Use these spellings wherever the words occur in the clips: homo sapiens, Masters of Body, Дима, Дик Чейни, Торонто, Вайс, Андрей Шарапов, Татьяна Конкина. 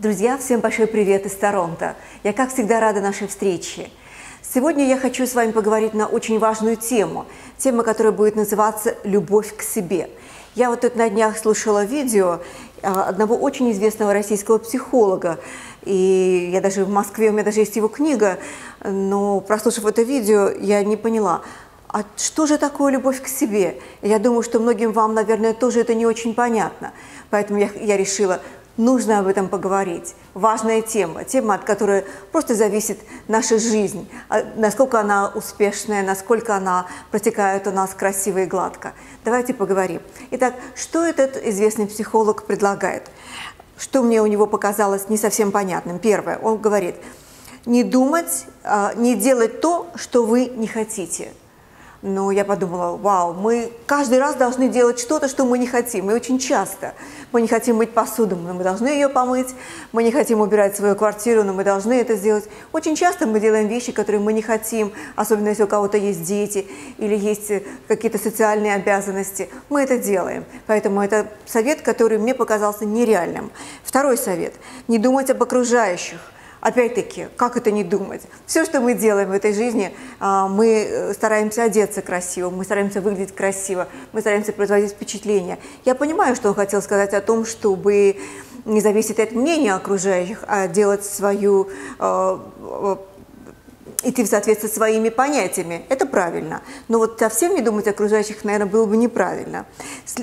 Друзья, всем большой привет из Торонто. Я, как всегда, рада нашей встрече. Сегодня я хочу с вами поговорить на очень важную тему. Тема, которая будет называться «Любовь к себе». Я вот тут на днях слушала видео одного очень известного российского психолога. И я даже в Москве, у меня даже есть его книга, но прослушав это видео, я не поняла, а что же такое любовь к себе? Я думаю, что многим вам, наверное, тоже это не очень понятно. Поэтому я решила, нужно об этом поговорить. Важная тема, тема, от которой просто зависит наша жизнь, насколько она успешная, насколько она протекает у нас красиво и гладко. Давайте поговорим. Итак, что этот известный психолог предлагает? Что мне у него показалось не совсем понятным? Первое, он говорит, не думать, не делать то, что вы не хотите. Но я подумала, вау, мы каждый раз должны делать что-то, что мы не хотим, и очень часто. Мы не хотим мыть посуду, но мы должны ее помыть, мы не хотим убирать свою квартиру, но мы должны это сделать. Очень часто мы делаем вещи, которые мы не хотим, особенно если у кого-то есть дети или есть какие-то социальные обязанности. Мы это делаем, поэтому это совет, который мне показался нереальным. Второй совет – не думать об окружающих. Опять-таки, как это не думать? Все, что мы делаем в этой жизни, мы стараемся одеться красиво, мы стараемся выглядеть красиво, мы стараемся производить впечатление. Я понимаю, что он хотел сказать о том, чтобы не зависеть от мнения окружающих, а делать свою... идти в соответствии со своими понятиями. Это правильно. Но вот совсем не думать о окружающих, наверное, было бы неправильно.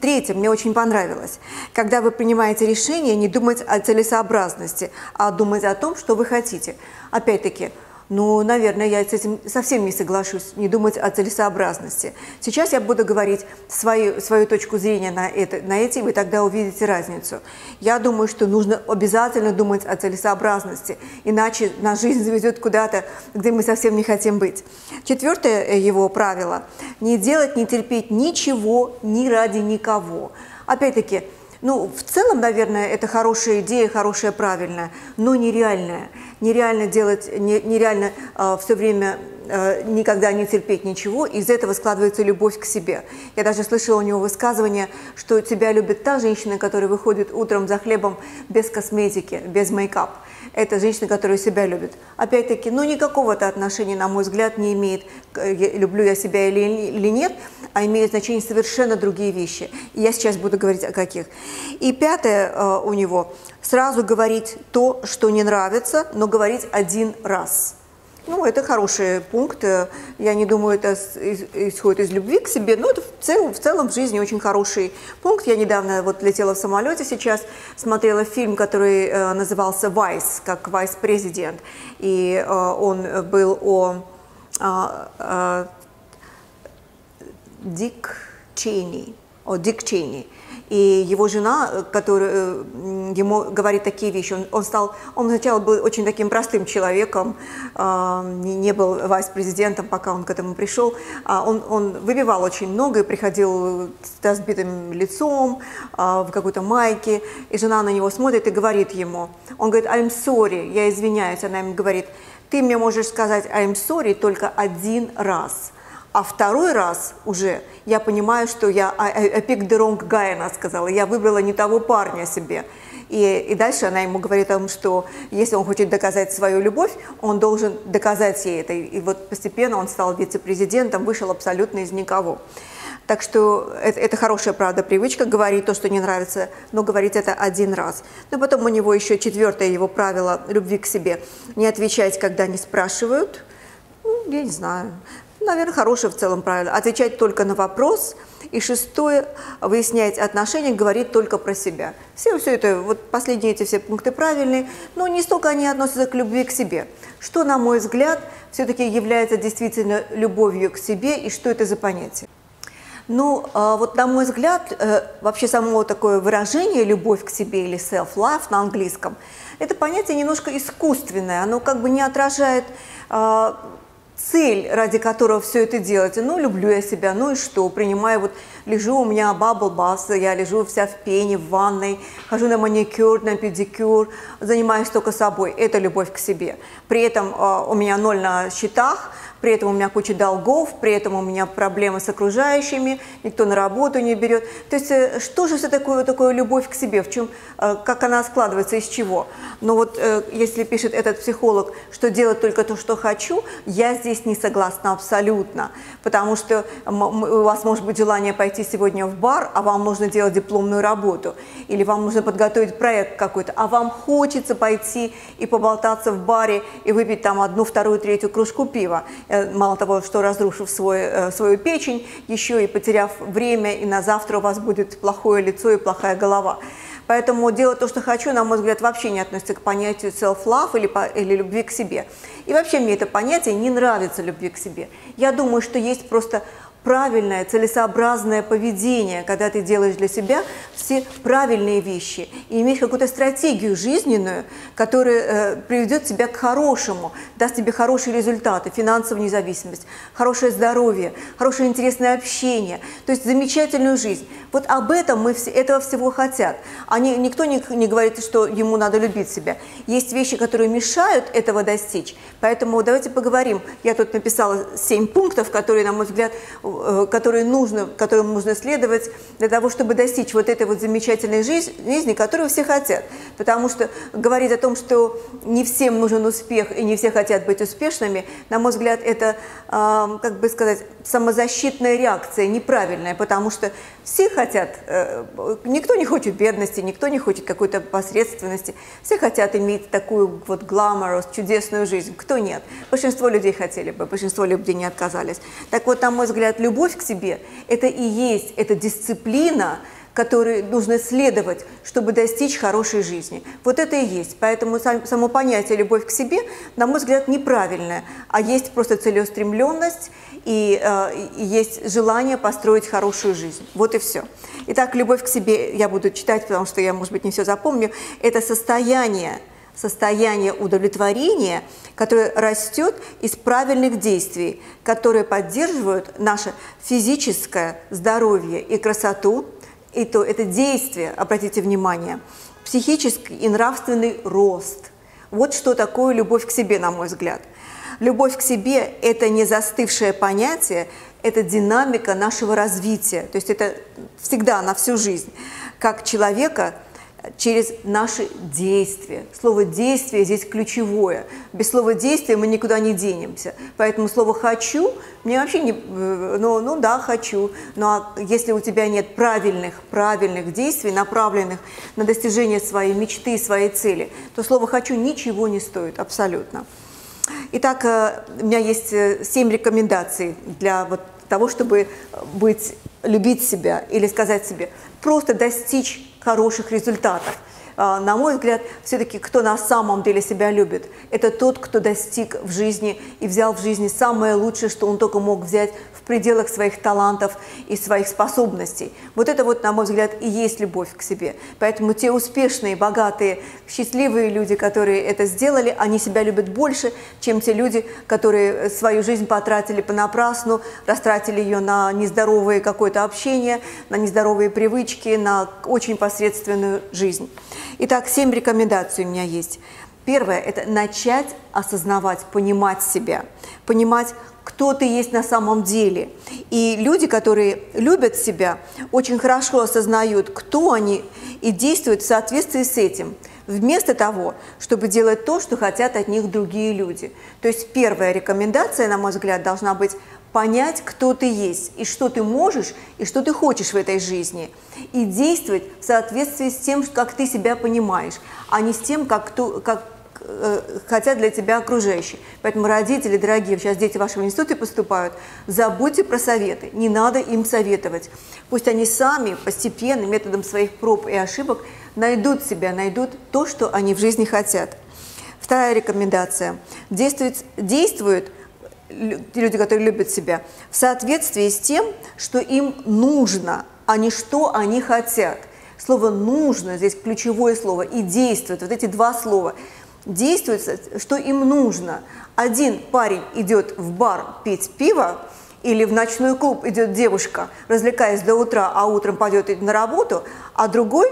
Третье, мне очень понравилось. Когда вы принимаете решение, не думать о целесообразности, а думать о том, что вы хотите. Опять-таки, ну, наверное, я с этим совсем не соглашусь, не думать о целесообразности. Сейчас я буду говорить свою точку зрения на эти, и вы тогда увидите разницу. Я думаю, что нужно обязательно думать о целесообразности, иначе наша жизнь заведет куда-то, где мы совсем не хотим быть. Четвертое его правило – не делать, не терпеть ничего, ни ради никого. Опять-таки, ну, в целом, наверное, это хорошая идея, хорошая, правильная, но нереальная. Нереально делать, нереально все время никогда не терпеть ничего, из этого складывается любовь к себе. Я даже слышала у него высказывание, что тебя любит та женщина, которая выходит утром за хлебом без косметики, без мейкап. Это женщина, которая себя любит. Опять-таки, ну, никакого-то отношения, на мой взгляд, не имеет, люблю я себя или нет, а имеет значение совершенно другие вещи. И я сейчас буду говорить о каких. И пятое у него. Сразу говорить то, что не нравится, но говорить один раз. Ну, это хороший пункт. Я не думаю, это исходит из любви к себе, но это в целом в жизни очень хороший пункт. Я недавно вот летела в самолете сейчас, смотрела фильм, который назывался «Вайс», как «Вайс-президент». И он был о Дик Чейни. И его жена, которая ему говорит такие вещи, он сначала был очень таким простым человеком, не был вайс-президентом, пока он к этому пришел. Он выпивал очень много и приходил с разбитым лицом, в какой-то майке. И жена на него смотрит и говорит ему, он говорит «I'm sorry», я извиняюсь, она ему говорит, ты мне можешь сказать «I'm sorry» только один раз. А второй раз уже я понимаю, что я «I picked the wrong guy», она сказала, я выбрала не того парня себе. И дальше она ему говорит о том, что если он хочет доказать свою любовь, он должен доказать ей это. И вот постепенно он стал вице-президентом, вышел абсолютно из никого. Так что это хорошая, правда, привычка, говорить то, что не нравится, но говорить это один раз. Но потом у него еще четвертое его правило любви к себе. Не отвечать, когда не спрашивают. Ну, я не знаю. Наверное, хорошее в целом правило. Отвечать только на вопрос. И шестое, выяснять отношения, говорить только про себя. Все это, вот последние эти все пункты правильные, но не столько они относятся к любви к себе. Что, на мой взгляд, все-таки является действительно любовью к себе и что это за понятие? Ну, вот на мой взгляд, вообще само такое выражение «любовь к себе» или «self-love» на английском, это понятие немножко искусственное, оно как бы не отражает... цель, ради которого все это делается. Ну, люблю я себя, ну и что? Принимаю вот Лежу, у меня бабл-бас, я лежу вся в пене, в ванной, хожу на маникюр, на педикюр, занимаюсь только собой. Это любовь к себе. При этом у меня ноль на счетах, при этом у меня куча долгов, при этом у меня проблемы с окружающими, никто на работу не берет. То есть что же все такое любовь к себе, в чем, как она складывается, из чего? Но вот если пишет этот психолог, что делать только то, что хочу, я здесь не согласна абсолютно, потому что у вас может быть желание пойти сегодня в бар, а вам нужно делать дипломную работу, или вам нужно подготовить проект какой-то, а вам хочется пойти и поболтаться в баре и выпить там одну, вторую, третью кружку пива. Мало того, что разрушив свою печень, еще и потеряв время, и на завтра у вас будет плохое лицо и плохая голова. Поэтому делать то, что хочу, на мой взгляд, вообще не относится к понятию self-love или любви к себе. И вообще мне это понятие не нравится, любви к себе. Я думаю, что есть просто правильное, целесообразное поведение, когда ты делаешь для себя все правильные вещи и имеешь какую-то стратегию жизненную, которая приведет тебя к хорошему, даст тебе хорошие результаты, финансовую независимость, хорошее здоровье, хорошее интересное общение, то есть замечательную жизнь. Вот об этом этого всего хотят. Никто не говорит, что ему надо любить себя. Есть вещи, которые мешают этого достичь, поэтому давайте поговорим. Я тут написала 7 пунктов, которые, на мой взгляд, которым нужно следовать для того, чтобы достичь вот этой вот замечательной жизни, которую все хотят. Потому что говорить о том, что не всем нужен успех и не все хотят быть успешными, на мой взгляд, это, как бы сказать, самозащитная реакция неправильная, потому что все хотят, никто не хочет бедности, никто не хочет какой-то посредственности, все хотят иметь такую вот гламорous, чудесную жизнь, кто нет? Большинство людей хотели бы, большинство людей не отказались. Так вот, на мой взгляд, любовь к себе – это и есть эта дисциплина, которой нужно следовать, чтобы достичь хорошей жизни. Вот это и есть. Поэтому само понятие «любовь к себе», на мой взгляд, неправильное, а есть просто целеустремленность и есть желание построить хорошую жизнь. Вот и все. Итак, «любовь к себе» я буду читать, потому что я, может быть, не все запомню. Это состояние удовлетворения, которое растет из правильных действий, которые поддерживают наше физическое здоровье и красоту, и то это действие, обратите внимание, психический и нравственный рост. Вот что такое любовь к себе, на мой взгляд. Любовь к себе – это не застывшее понятие, это динамика нашего развития, то есть это всегда, на всю жизнь, как человека, через наши действия. Слово «действие» здесь ключевое. Без слова «действие» мы никуда не денемся. Поэтому слово «хочу» мне вообще не... Ну да, хочу. Но если у тебя нет правильных действий, направленных на достижение своей мечты, своей цели, то слово «хочу» ничего не стоит абсолютно. Итак, у меня есть 7 рекомендаций для вот того, чтобы любить себя или сказать себе, просто достичь хороших результатов. На мой взгляд, все-таки кто на самом деле себя любит, это тот, кто достиг в жизни и взял в жизни самое лучшее, что он только мог взять в пределах своих талантов и своих способностей. Вот это вот, на мой взгляд, и есть любовь к себе. Поэтому те успешные, богатые, счастливые люди, которые это сделали, они себя любят больше, чем те люди, которые свою жизнь потратили понапрасну, растратили ее на нездоровое какое-то общение, на нездоровые привычки, на очень посредственную жизнь. Итак, 7 рекомендаций у меня есть. Первое – это начать осознавать, понимать себя, понимать, кто ты есть на самом деле. И люди, которые любят себя, очень хорошо осознают, кто они, и действуют в соответствии с этим, вместо того, чтобы делать то, что хотят от них другие люди. То есть первая рекомендация, на мой взгляд, должна быть понять, кто ты есть, и что ты можешь, и что ты хочешь в этой жизни, и действовать в соответствии с тем, как ты себя понимаешь, а не с тем, как хотят для тебя окружающие. Поэтому, родители дорогие, сейчас дети вашего института поступают, забудьте про советы, не надо им советовать. Пусть они сами постепенно, методом своих проб и ошибок, найдут себя, найдут то, что они в жизни хотят. Вторая рекомендация. Действуют люди, которые любят себя, в соответствии с тем, что им нужно, а не что они хотят. Слово «нужно» здесь ключевое слово, и «действует», вот эти два слова. Действует, что им нужно. Один парень идет в бар пить пиво, Или в ночной клуб идет девушка, развлекаясь до утра, а утром пойдет на работу, а другой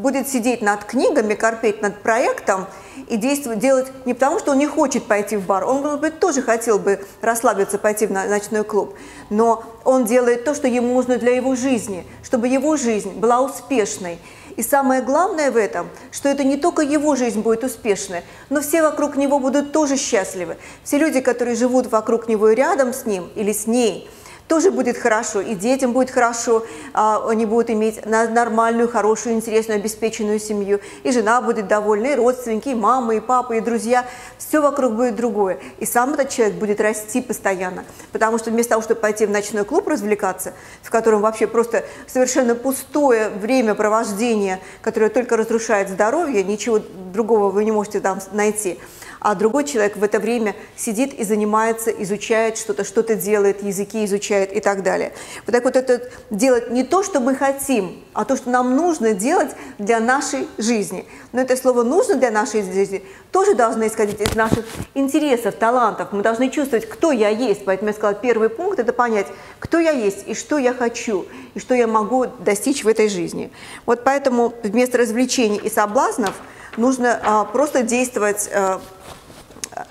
будет сидеть над книгами, корпеть над проектом и делать не потому, что он не хочет пойти в бар, он, может быть, тоже хотел бы расслабиться, пойти в ночной клуб, но он делает то, что ему нужно для его жизни, чтобы его жизнь была успешной. И самое главное в этом, что это не только его жизнь будет успешной, но все вокруг него будут тоже счастливы. Все люди, которые живут вокруг него и рядом с ним или с ней, тоже будет хорошо, и детям будет хорошо, они будут иметь нормальную, хорошую, интересную, обеспеченную семью, и жена будет довольна, и родственники, и мама, и папа, и друзья. Все вокруг будет другое, и сам этот человек будет расти постоянно, потому что вместо того, чтобы пойти в ночной клуб развлекаться, в котором вообще просто совершенно пустое времяпровождение, которое только разрушает здоровье, ничего другого вы не можете там найти, а другой человек в это время сидит и занимается, изучает что-то делает, языки изучает и так далее. Вот так вот это делать не то, что мы хотим, а то, что нам нужно делать для нашей жизни. Но это слово «нужно» для нашей жизни тоже должно исходить из наших интересов, талантов. Мы должны чувствовать, кто я есть. Поэтому я сказала, первый пункт – это понять, кто я есть и что я хочу, и что я могу достичь в этой жизни. Вот поэтому вместо развлечений и соблазнов нужно просто действовать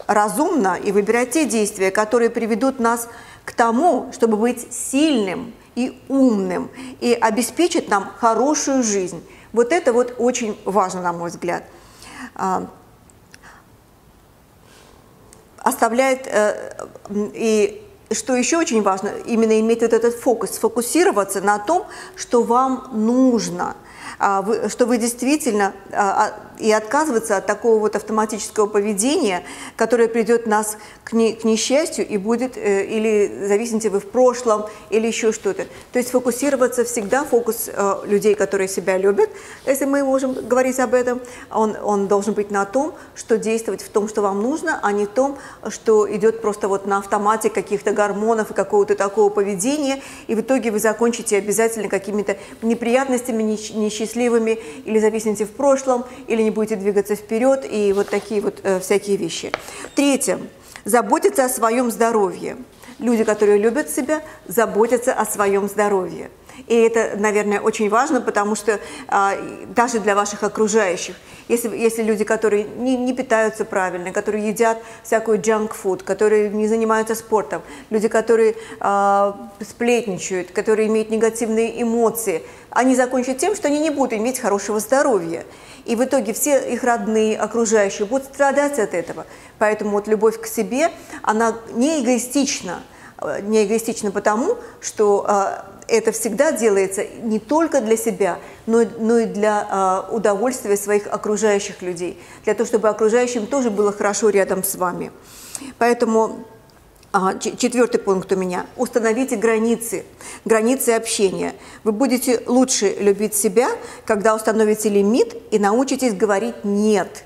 разумно и выбирать те действия, которые приведут нас к тому, чтобы быть сильным и умным, и обеспечить нам хорошую жизнь. Вот это вот очень важно, на мой взгляд. И что еще очень важно, именно иметь вот этот фокус, сфокусироваться на том, что вам нужно, что вы действительно, и отказываться от такого вот автоматического поведения, которое придет нас к несчастью и будет, или зависите вы в прошлом, или еще что-то. То есть фокусироваться всегда, фокус людей, которые себя любят, если мы можем говорить об этом, он должен быть на том, что действовать в том, что вам нужно, а не в том, что идет просто вот на автомате каких-то гормонов и какого-то такого поведения, и в итоге вы закончите обязательно какими-то неприятностями, несчастливыми, или зависите в прошлом, или не будете двигаться вперед, и вот такие вот всякие вещи. Третье. Заботиться о своем здоровье. Люди, которые любят себя, заботятся о своем здоровье. И это, наверное, очень важно, потому что даже для ваших окружающих, если люди, которые не питаются правильно, которые едят всякую джанк-фуд, которые не занимаются спортом, люди, которые сплетничают, которые имеют негативные эмоции, они закончат тем, что они не будут иметь хорошего здоровья. И в итоге все их родные, окружающие будут страдать от этого. Поэтому вот любовь к себе, она не эгоистична. Не эгоистична потому, что это всегда делается не только для себя, но и для удовольствия своих окружающих людей, для того, чтобы окружающим тоже было хорошо рядом с вами. Поэтому четвертый пункт у меня. Установите границы, границы общения. Вы будете лучше любить себя, когда установите лимит и научитесь говорить «нет»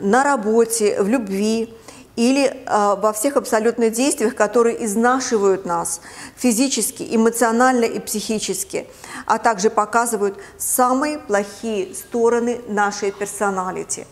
на работе, в любви, или во всех абсолютно действиях, которые изнашивают нас физически, эмоционально и психически, а также показывают самые плохие стороны нашей персоналити.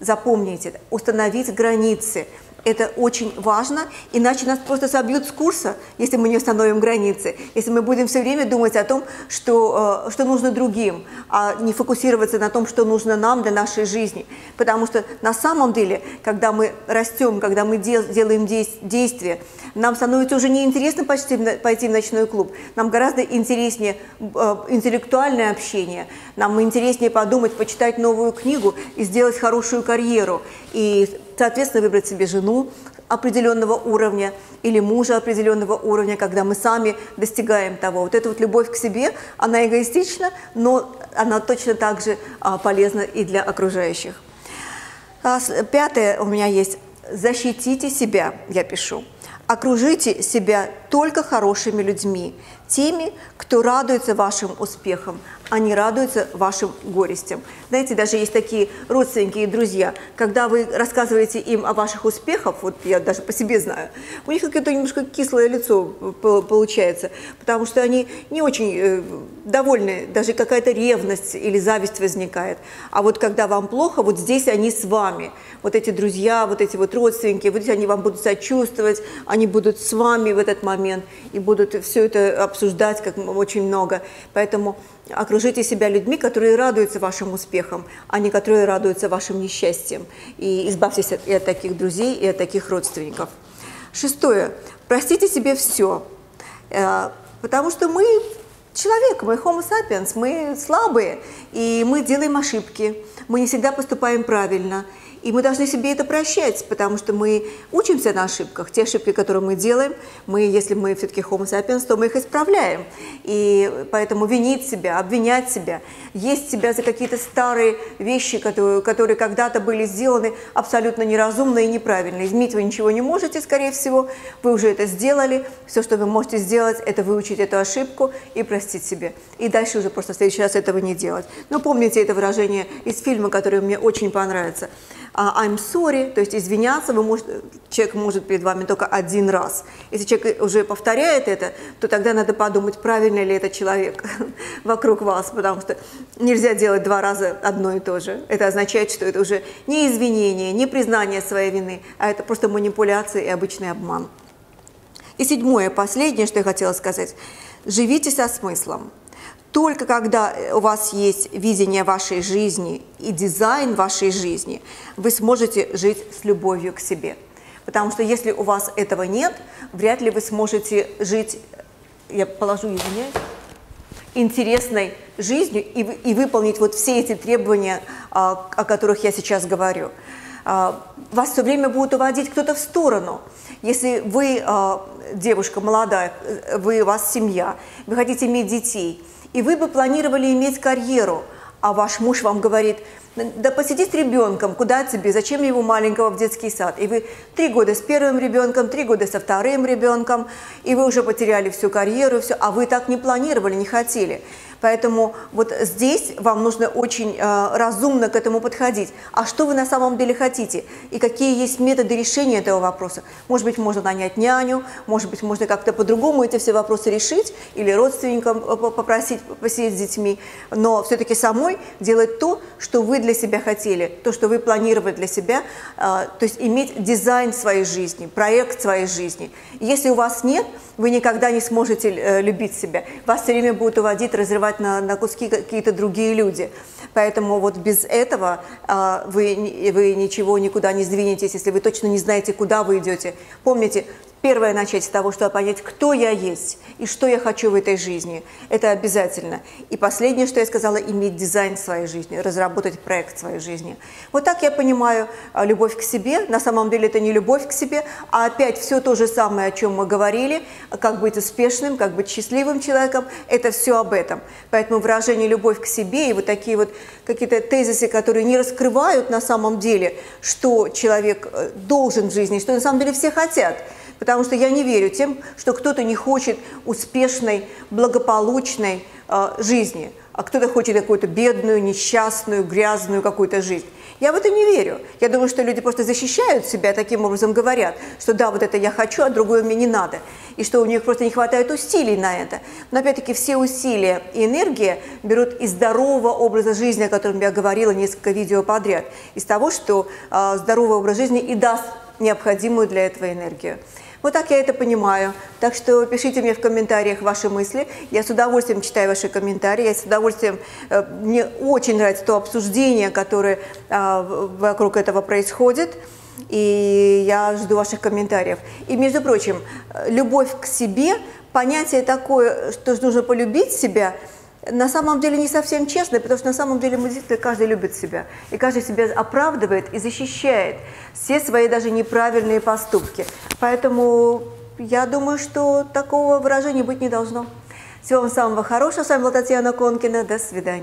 Запомните, установить границы. Это очень важно, иначе нас просто собьют с курса, если мы не установим границы, если мы будем все время думать о том, что нужно другим, а не фокусироваться на том, что нужно нам для нашей жизни. Потому что на самом деле, когда мы растем, когда мы делаем действия, нам становится уже неинтересно почти пойти в ночной клуб, нам гораздо интереснее интеллектуальное общение, нам интереснее подумать, почитать новую книгу и сделать хорошую карьеру, и, соответственно, выбрать себе жену определенного уровня или мужа определенного уровня, когда мы сами достигаем того. Вот эта вот любовь к себе, она эгоистична, но она точно так же полезна и для окружающих. Пятое у меня есть. Защитите себя, я пишу. Окружите себя только хорошими людьми, теми, кто радуется вашим успехам, они радуются вашим горестям. Знаете, даже есть такие родственники и друзья, когда вы рассказываете им о ваших успехах, вот я даже по себе знаю, у них какое-то немножко кислое лицо получается, потому что они не очень довольны, даже какая-то ревность или зависть возникает. А вот когда вам плохо, вот здесь они с вами, вот эти друзья, вот эти вот родственники, вот они вам будут сочувствовать, они будут с вами в этот момент и будут все это обсуждать как очень много. Поэтому окружите себя людьми, которые радуются вашим успехам, а не которые радуются вашим несчастьям. И избавьтесь и от таких друзей, и от таких родственников. Шестое. Простите себе все. Потому что мы человек, мы homo sapiens, мы слабые, и мы делаем ошибки, мы не всегда поступаем правильно. И мы должны себе это прощать, потому что мы учимся на ошибках. Те ошибки, которые мы делаем, мы, если мы все-таки homo sapiens, то мы их исправляем. И поэтому винить себя, обвинять себя, есть себя за какие-то старые вещи, которые когда-то были сделаны абсолютно неразумно и неправильно. Изменить вы ничего не можете, скорее всего. Вы уже это сделали. Все, что вы можете сделать, это выучить эту ошибку и простить себе. И дальше уже просто в следующий раз этого не делать. Но помните это выражение из фильма, которое мне очень понравится. I'm sorry, то есть извиняться человек может перед вами только один раз. Если человек уже повторяет это, то тогда надо подумать, правильно ли это человек вокруг вас, потому что нельзя делать два раза одно и то же. Это означает, что это уже не извинение, не признание своей вины, а это просто манипуляция и обычный обман. И седьмое, последнее, что я хотела сказать. Живите со смыслом. Только когда у вас есть видение вашей жизни и дизайн вашей жизни, вы сможете жить с любовью к себе. Потому что если у вас этого нет, вряд ли вы сможете жить, я положу, извиняюсь, интересной жизнью и выполнить вот все эти требования, о которых я сейчас говорю. Вас все время будет уводить кто-то в сторону. Если вы девушка молодая, у вас семья, вы хотите иметь детей, и вы бы планировали иметь карьеру, а ваш муж вам говорит: да посиди с ребенком, куда тебе, зачем его маленького в детский сад? И вы 3 года с первым ребенком, 3 года со вторым ребенком, и вы уже потеряли всю карьеру, все, а вы так не планировали, не хотели. Поэтому вот здесь вам нужно очень разумно к этому подходить. А что вы на самом деле хотите? И какие есть методы решения этого вопроса? Может быть, можно нанять няню, может быть, можно как-то по-другому эти все вопросы решить, или родственникам попросить посидеть с детьми, но все-таки самой делать то, что вы для себя хотели, то, что вы планировали для себя, то есть иметь дизайн своей жизни, проект своей жизни. Если у вас нет, вы никогда не сможете любить себя. Вас все время будут уводить, разрывать на куски какие-то другие люди. Поэтому вот без этого вы ничего никуда не сдвинетесь, если вы точно не знаете, куда вы идете. Помните, первое начать с того, чтобы понять, кто я есть и что я хочу в этой жизни. Это обязательно. И последнее, что я сказала, иметь дизайн своей жизни, разработать проект своей жизни. Вот так я понимаю любовь к себе. На самом деле это не любовь к себе, а опять все то же самое, о чем мы говорили, как быть успешным, как быть счастливым человеком, это все об этом. Поэтому выражение «любовь к себе» и вот такие вот какие-то тезисы, которые не раскрывают на самом деле, что человек должен в жизни, что на самом деле все хотят. Потому что я не верю тем, что кто-то не хочет успешной, благополучной жизни, а кто-то хочет какую-то бедную, несчастную, грязную какую-то жизнь. Я в это не верю. Я думаю, что люди просто защищают себя, таким образом говорят, что да, вот это я хочу, а другое мне не надо. И что у них просто не хватает усилий на это. Но опять-таки все усилия и энергия берут из здорового образа жизни, о котором я говорила несколько видео подряд. Из того, что здоровый образ жизни и даст необходимую для этого энергию. Вот так я это понимаю. Так что пишите мне в комментариях ваши мысли. Я с удовольствием читаю ваши комментарии. Я с удовольствием... Мне очень нравится то обсуждение, которое вокруг этого происходит. И я жду ваших комментариев. И, между прочим, любовь к себе, понятие такое, что нужно полюбить себя, на самом деле не совсем честно, потому что на самом деле мы действительно, каждый любит себя. И каждый себя оправдывает и защищает все свои даже неправильные поступки. Поэтому я думаю, что такого выражения быть не должно. Всего вам самого хорошего. С вами была Татьяна Конкина. До свидания.